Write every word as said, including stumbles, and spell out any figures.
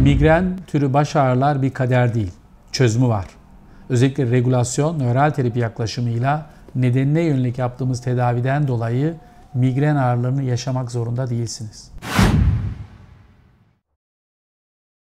Migren türü baş ağrılar bir kader değil, çözümü var. Özellikle regülasyon, nöralterapi yaklaşımıyla nedenine yönelik yaptığımız tedaviden dolayı migren ağrılarını yaşamak zorunda değilsiniz.